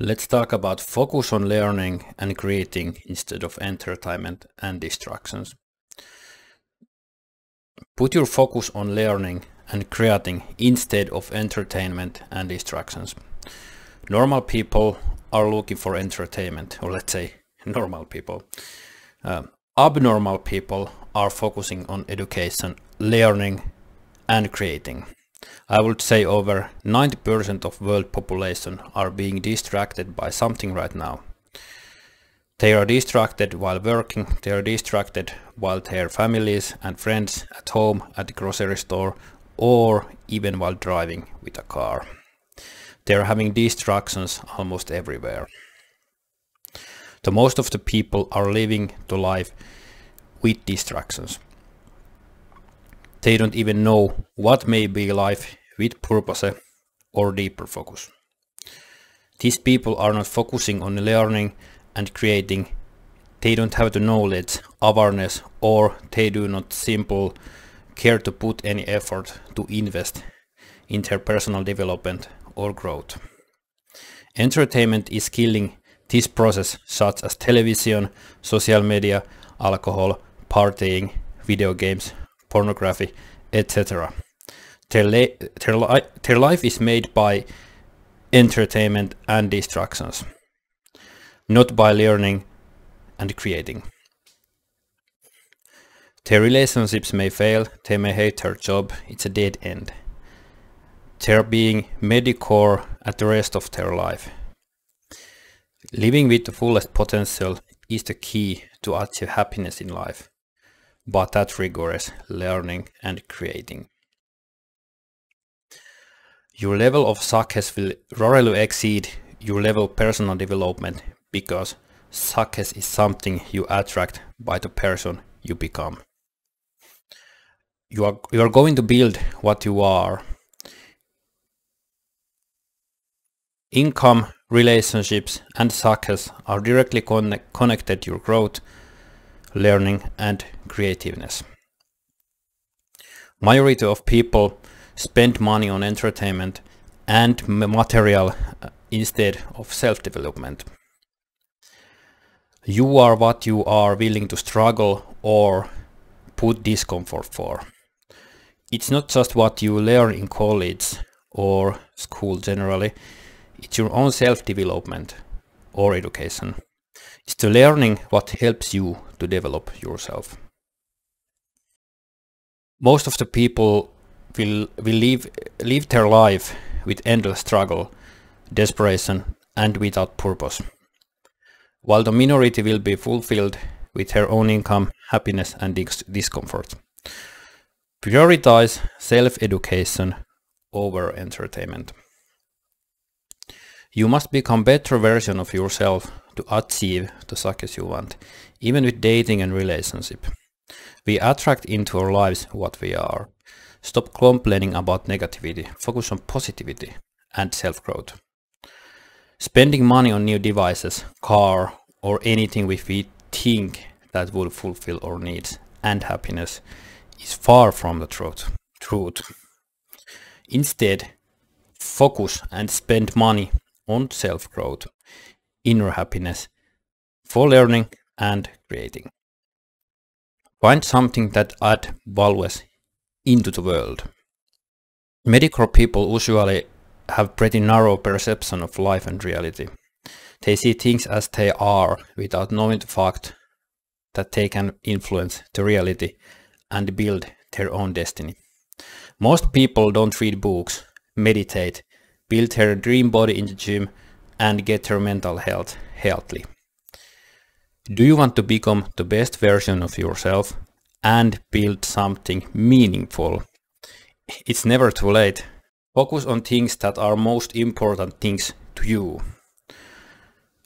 Let's talk about focus on learning and creating instead of entertainment and distractions. Put your focus on learning and creating instead of entertainment and distractions. Normal people are looking for entertainment, or let's say normal people. Abnormal people are focusing on education, learning and creating. I would say over 90% of world population are being distracted by something right now. They are distracted while working, they are distracted while their families and friends at home, at the grocery store, or even while driving with a car. They are having distractions almost everywhere. The most of the people are living the life with distractions. They don't even know what may be life with purpose or deeper focus. These people are not focusing on learning and creating. They don't have the knowledge, awareness, or they do not simply care to put any effort to invest in their personal development or growth. Entertainment is killing this process, such as television, social media, alcohol, partying, video games, pornography, etc. Their life is made by entertainment and distractions, not by learning and creating. Their relationships may fail, they may hate their job, it's a dead end. They're being mediocre at the rest of their life. Living with the fullest potential is the key to achieve happiness in life, but that requires learning and creating. Your level of success will rarely exceed your level of personal development, because success is something you attract by the person you become. You are going to build what you are. Income, relationships and success are directly connected to your growth, learning and creativeness. Majority of people spend money on entertainment and material instead of self-development. You are what you are willing to struggle or put discomfort for. It's not just what you learn in college or school generally, it's your own self-development or education. It's the learning what helps you to develop yourself. Most of the people will live their life with endless struggle, desperation and without purpose, while the minority will be fulfilled with their own income, happiness and discomfort. Prioritize self-education over entertainment. You must become better version of yourself to achieve the success you want, even with dating and relationship. We attract into our lives what we are. Stop complaining about negativity, focus on positivity and self-growth. Spending money on new devices, car or anything we think that will fulfill our needs and happiness is far from the truth. Instead, focus and spend money on self-growth, inner happiness, for learning and creating. Find something that adds values into the world. Mediocre people usually have pretty narrow perception of life and reality. They see things as they are without knowing the fact that they can influence the reality and build their own destiny. Most people don't read books, meditate, build their dream body in the gym and get their mental health healthy. Do you want to become the best version of yourself and build something meaningful? It's never too late. Focus on things that are most important things to you.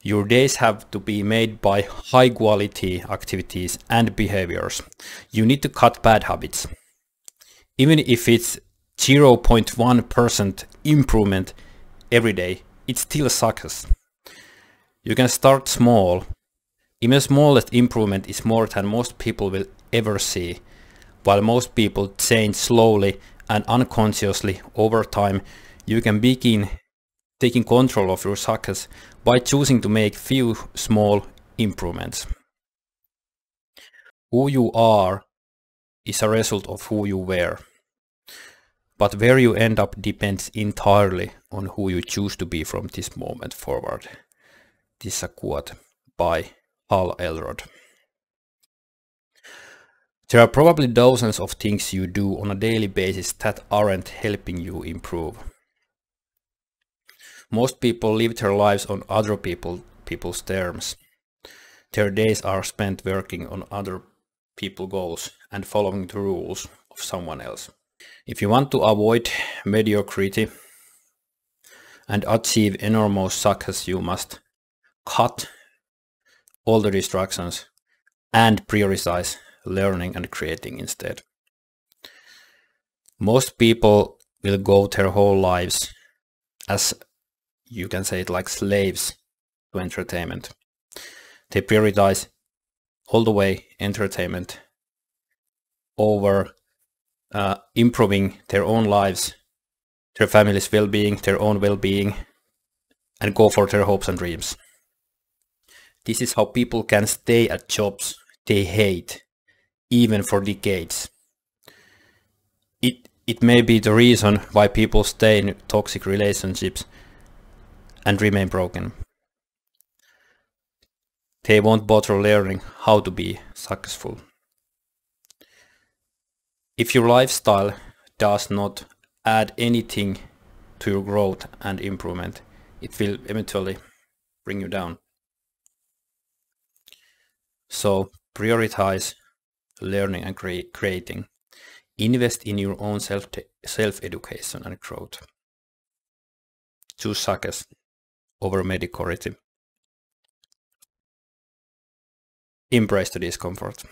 Your days have to be made by high quality activities and behaviors. You need to cut bad habits. Even if it's 0.1% improvement every day, it's still success. You can start small. Even smallest improvement is more than most people will ever see. While most people change slowly and unconsciously over time, you can begin taking control of your success by choosing to make few small improvements. Who you are is a result of who you were, but where you end up depends entirely on who you choose to be from this moment forward. This is a quote by Al Elrod. There are probably dozens of things you do on a daily basis that aren't helping you improve. Most people live their lives on other people's terms. Their days are spent working on other people's goals and following the rules of someone else. If you want to avoid mediocrity and achieve enormous success, you must cut all the distractions and prioritize learning and creating instead. Most people will go their whole lives as, you can say it like, slaves to entertainment. They prioritize all the way entertainment over improving their own lives, their family's well-being, their own well-being, and go for their hopes and dreams. This is how people can stay at jobs they hate, even for decades. It may be the reason why people stay in toxic relationships and remain broken. They won't bother learning how to be successful. If your lifestyle does not add anything to your growth and improvement, it will eventually bring you down. So prioritize learning and creating. Invest in your own self-education and growth. Choose success over mediocrity. Embrace the discomfort.